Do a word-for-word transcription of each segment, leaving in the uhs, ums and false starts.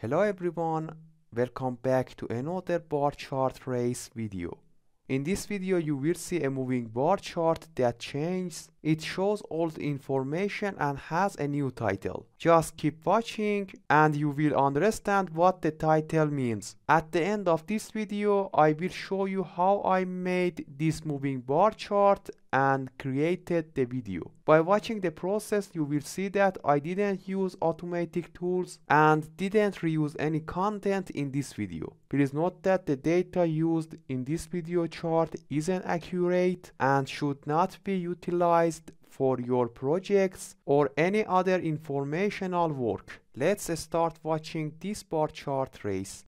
Hello everyone, welcome back to another bar chart race video. In this video you will see a moving bar chart that changes. It shows old information and has a new title. Just keep watching and you will understand what the title means. At the end of this video I will show you how I made this moving bar chart and created the video. By watching the process you will see that I didn't use automatic tools and didn't reuse any content in this video. Please note that the data used in this video chart isn't accurate and should not be utilized for your projects or any other informational work. Let's start watching this bar chart race.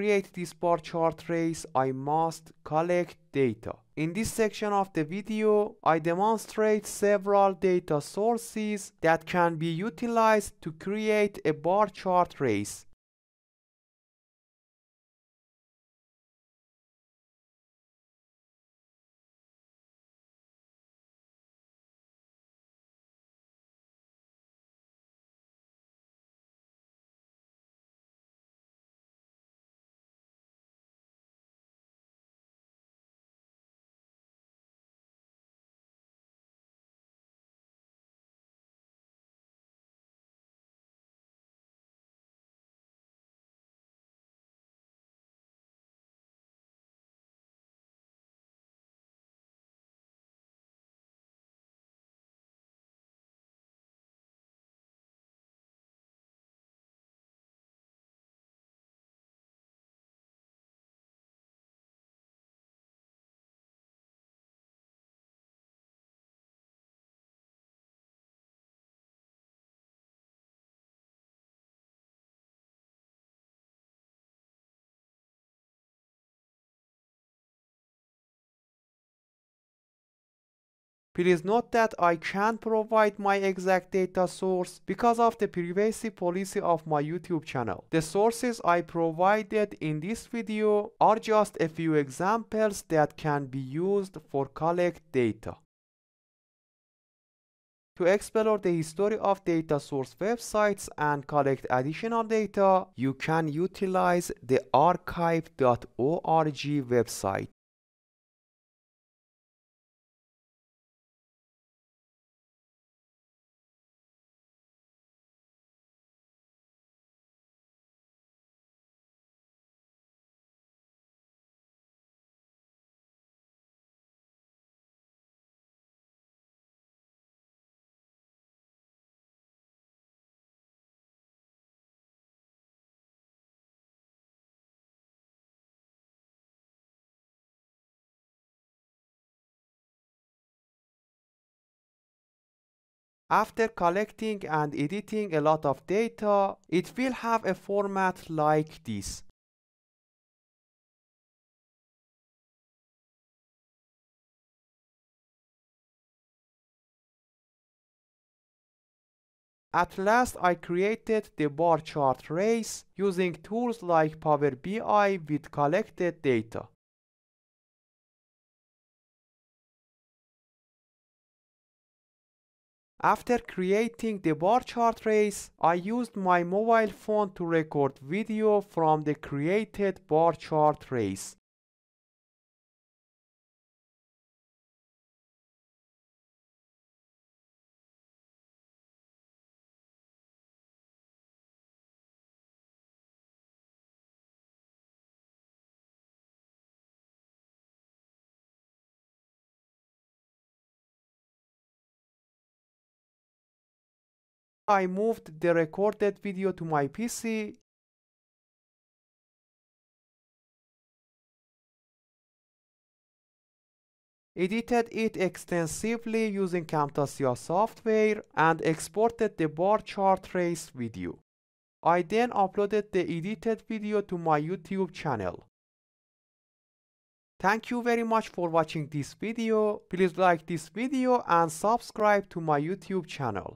Create this bar chart race, I must collect data. In this section of the video, I demonstrate several data sources that can be utilized to create a bar chart race. Please note that I can't provide my exact data source because of the privacy policy of my YouTube channel. The sources I provided in this video are just a few examples that can be used for collect data. To explore the history of data source websites and collect additional data, you can utilize the archive dot org website. After collecting and editing a lot of data, it will have a format like this. At last, I created the bar chart race using tools like Power B I with collected data. After creating the bar chart race, I used my mobile phone to record video from the created bar chart race. I moved the recorded video to my P C . Edited it extensively using Camtasia software and exported the bar chart trace video. I then uploaded the edited video to my YouTube channel. Thank you very much for watching this video. Please like this video and subscribe to my YouTube channel.